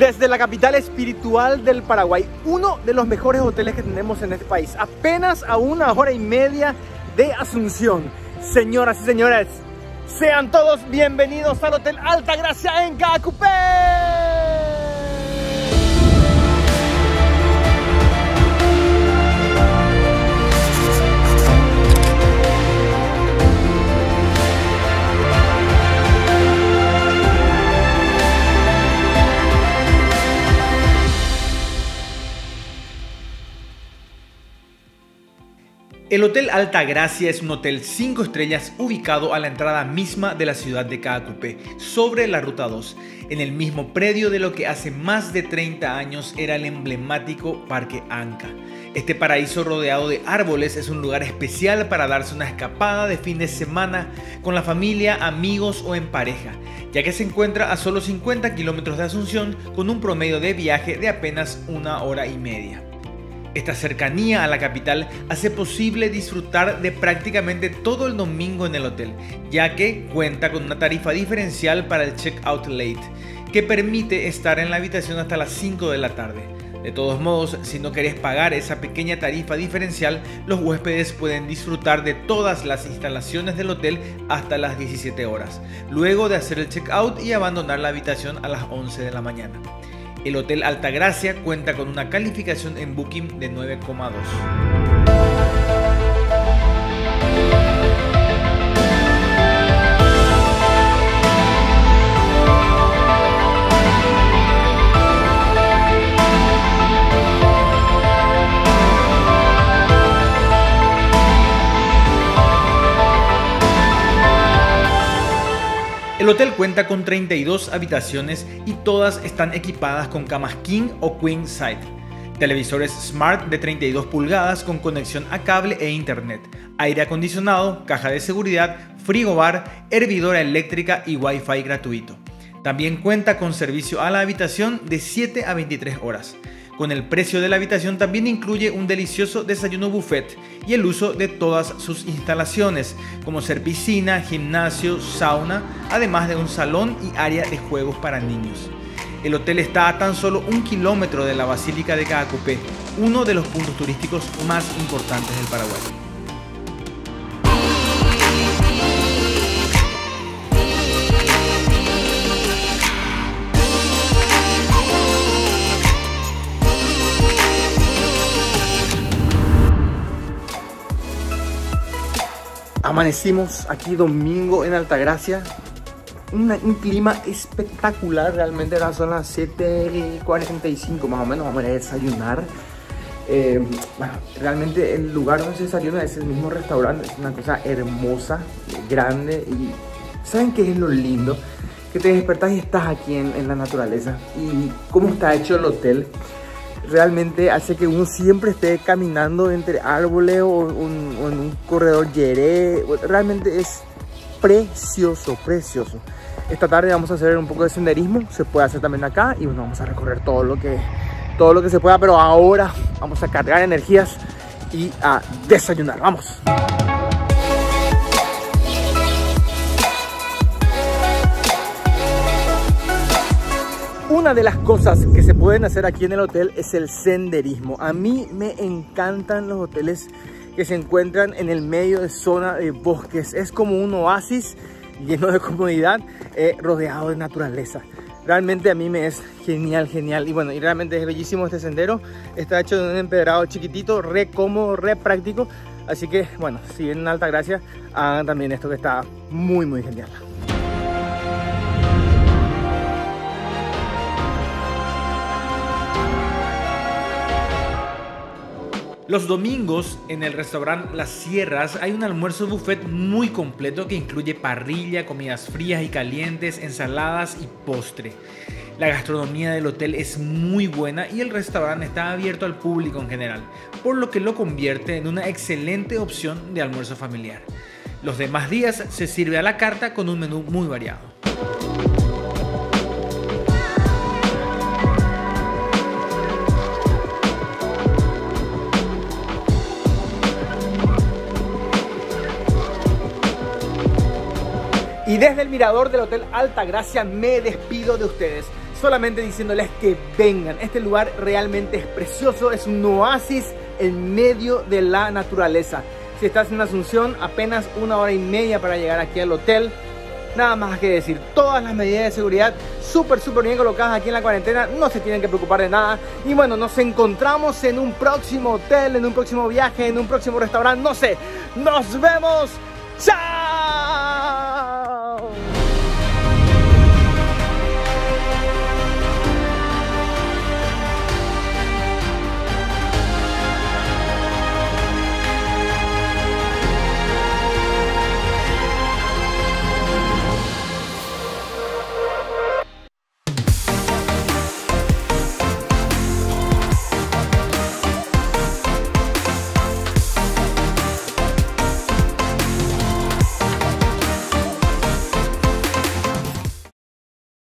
desde la capital espiritual del Paraguay, uno de los mejores hoteles que tenemos en este país, apenas a 1 hora y media de Asunción. Señoras y señores, sean todos bienvenidos al Hotel Alta Gracia en Caacupé. El Hotel Alta Gracia es un hotel 5 estrellas ubicado a la entrada misma de la ciudad de Caacupé, sobre la Ruta 2, en el mismo predio de lo que hace más de 30 años era el emblemático Parque Anka. Este paraíso rodeado de árboles es un lugar especial para darse una escapada de fin de semana con la familia, amigos o en pareja, ya que se encuentra a solo 50 kilómetros de Asunción con un promedio de viaje de apenas 1 hora y media. Esta cercanía a la capital hace posible disfrutar de prácticamente todo el domingo en el hotel, ya que cuenta con una tarifa diferencial para el check-out late, que permite estar en la habitación hasta las 5 de la tarde. De todos modos, si no querés pagar esa pequeña tarifa diferencial, los huéspedes pueden disfrutar de todas las instalaciones del hotel hasta las 17 horas, luego de hacer el check-out y abandonar la habitación a las 11 de la mañana. El Hotel Alta Gracia cuenta con una calificación en Booking de 9,2. El hotel cuenta con 32 habitaciones y todas están equipadas con camas king o queen size, televisores smart de 32 pulgadas con conexión a cable e internet, aire acondicionado, caja de seguridad, frigobar, hervidora eléctrica y wifi gratuito. También cuenta con servicio a la habitación de 7 a 23 horas. Con el precio de la habitación también incluye un delicioso desayuno buffet y el uso de todas sus instalaciones, como ser piscina, gimnasio, sauna, además de un salón y área de juegos para niños. El hotel está a tan solo 1 kilómetro de la Basílica de Caacupé, uno de los puntos turísticos más importantes del Paraguay. Amanecimos aquí domingo en Alta Gracia, un clima espectacular realmente. Ahora son las 7:45 más o menos, vamos a desayunar. Bueno, realmente el lugar donde se desayuna es el mismo restaurante, es una cosa hermosa, grande. Y ¿saben qué es lo lindo? Que te despertás y estás aquí en la naturaleza. Y cómo está hecho el hotel realmente hace que uno siempre esté caminando entre árboles o en un corredor yeré. Realmente es precioso, precioso. Esta tarde vamos a hacer un poco de senderismo, se puede hacer también acá, y bueno, vamos a recorrer todo lo que se pueda, pero ahora vamos a cargar energías y a desayunar. ¡Vamos! Una de las cosas que se pueden hacer aquí en el hotel es el senderismo. A mí me encantan los hoteles que se encuentran en el medio de zona de bosques. Es como un oasis lleno de comodidad, rodeado de naturaleza. Realmente a mí me es genial, genial. Y bueno, y realmente es bellísimo este sendero. Está hecho de un empedrado chiquitito, re cómodo, re práctico. Así que bueno, si vienen a Alta Gracia, hagan también esto que está muy, muy genial. Los domingos en el restaurante Las Sierras hay un almuerzo buffet muy completo que incluye parrilla, comidas frías y calientes, ensaladas y postre. La gastronomía del hotel es muy buena y el restaurante está abierto al público en general, por lo que lo convierte en una excelente opción de almuerzo familiar. Los demás días se sirve a la carta con un menú muy variado. Y desde el mirador del Hotel Alta Gracia me despido de ustedes. solamente diciéndoles que vengan. Este lugar realmente es precioso, es un oasis en medio de la naturaleza. Si estás en Asunción, apenas 1 hora y media para llegar aquí al hotel. Nada más que decir, todas las medidas de seguridad súper bien colocadas aquí en la cuarentena, no se tienen que preocupar de nada. Y bueno, nos encontramos en un próximo hotel, en un próximo viaje, en un próximo restaurante, no sé. ¡Nos vemos! ¡Chao!